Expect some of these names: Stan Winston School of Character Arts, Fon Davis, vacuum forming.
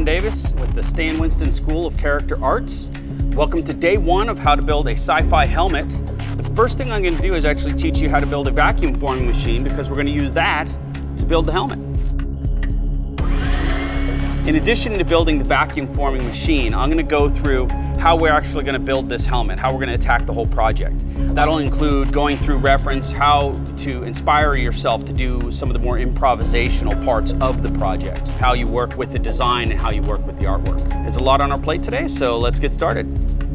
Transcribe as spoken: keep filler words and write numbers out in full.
Fon Davis with the Stan Winston School of Character Arts. Welcome to day one of how to build a sci-fi helmet. The first thing I'm going to do is actually teach you how to build a vacuum forming machine, because we're going to use that to build the helmet. In addition to building the vacuum forming machine, I'm going to go through how we're actually going to build this helmet, how we're going to attack the whole project. That'll include going through reference, how to inspire yourself to do some of the more improvisational parts of the project, how you work with the design and how you work with the artwork. There's a lot on our plate today, so let's get started.